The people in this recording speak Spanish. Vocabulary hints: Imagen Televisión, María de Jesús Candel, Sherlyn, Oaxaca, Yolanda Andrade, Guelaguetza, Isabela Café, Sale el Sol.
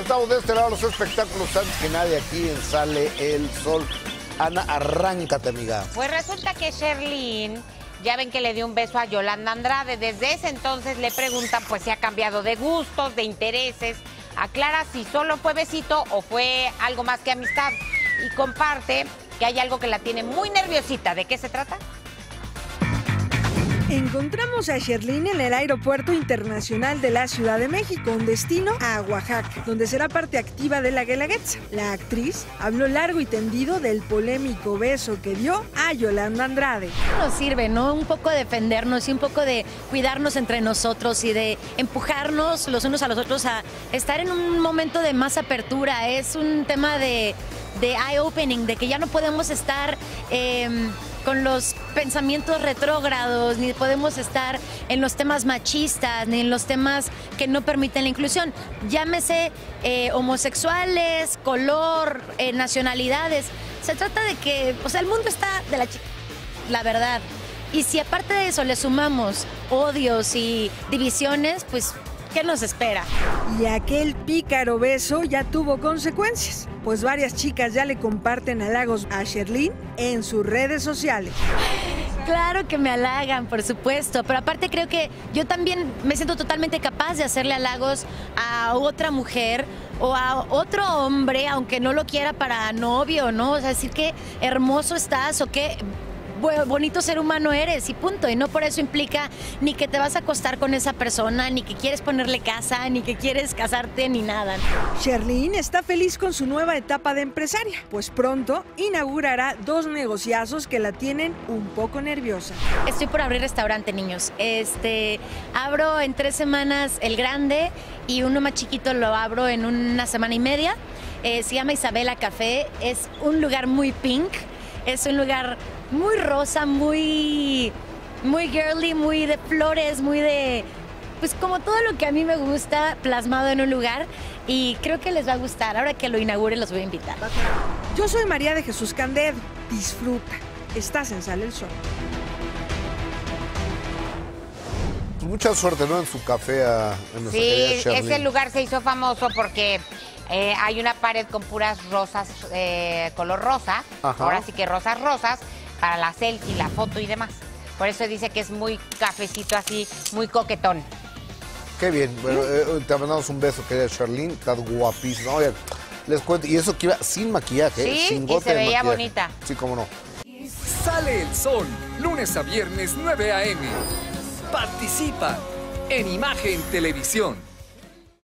Estamos de este lado los espectáculos antes que nadie aquí en Sale el Sol. Ana, arráncate, amiga. Pues resulta que Sherlyn, ya ven que le dio un beso a Yolanda Andrade. Desde ese entonces le preguntan pues si ha cambiado de gustos, de intereses. Aclara si solo fue besito o fue algo más que amistad. Y comparte que hay algo que la tiene muy nerviosita. ¿De qué se trata? Encontramos a Sherlyn en el Aeropuerto Internacional de la Ciudad de México, un destino a Oaxaca, donde será parte activa de la Guelaguetza. La actriz habló largo y tendido del polémico beso que dio a Yolanda Andrade. Nos sirve, ¿no? Un poco defendernos y un poco de cuidarnos entre nosotros y de empujarnos los unos a los otros a estar en un momento de más apertura. Es un tema de eye-opening, de que ya no podemos estar con los pensamientos retrógrados, ni podemos estar en los temas machistas, ni en los temas que no permiten la inclusión. Llámese homosexuales, color, nacionalidades. Se trata de que, o sea, el mundo está de la chica, la verdad. Y si aparte de eso le sumamos odios y divisiones, pues, ¿qué nos espera? Y aquel pícaro beso ya tuvo consecuencias, pues varias chicas ya le comparten halagos a Sherlyn en sus redes sociales. Claro que me halagan, por supuesto, pero aparte creo que yo también me siento totalmente capaz de hacerle halagos a otra mujer o a otro hombre, aunque no lo quiera para novio, ¿no? O sea, decir qué hermoso estás o qué bonito ser humano eres y punto. Y no por eso implica ni que te vas a acostar con esa persona, ni que quieres ponerle casa, ni que quieres casarte, ni nada. Sherlyn está feliz con su nueva etapa de empresaria, pues pronto inaugurará dos negociazos que la tienen un poco nerviosa. Estoy por abrir restaurante, niños. Abro en 3 semanas el grande y uno más chiquito lo abro en 1 semana y media. Se llama Isabela Café. Es un lugar muy pink, es un lugar muy rosa, muy girly, muy de flores, muy de, pues como todo lo que a mí me gusta plasmado en un lugar, y creo que les va a gustar. Ahora que lo inaugure los voy a invitar. Yo soy María de Jesús Candel. Disfruta. Estás en Sale el Sol. Mucha suerte, ¿no? En su café en nuestra querida Sherlyn. Ese lugar se hizo famoso porque hay una pared con puras rosas, color rosa. Ajá. Ahora sí que rosas para la selfie, la foto y demás. Por eso dice que es muy cafecito así, muy coquetón. Qué bien. Bueno, te mandamos un beso, querida Sherlyn. Estás guapísima. Oye, les cuento, y eso que iba sin maquillaje, sí, sin gota de maquillaje. Sí, y se veía bonita. Sí, cómo no. Sale el Sol, lunes a viernes, 9 a.m. Participa en Imagen Televisión.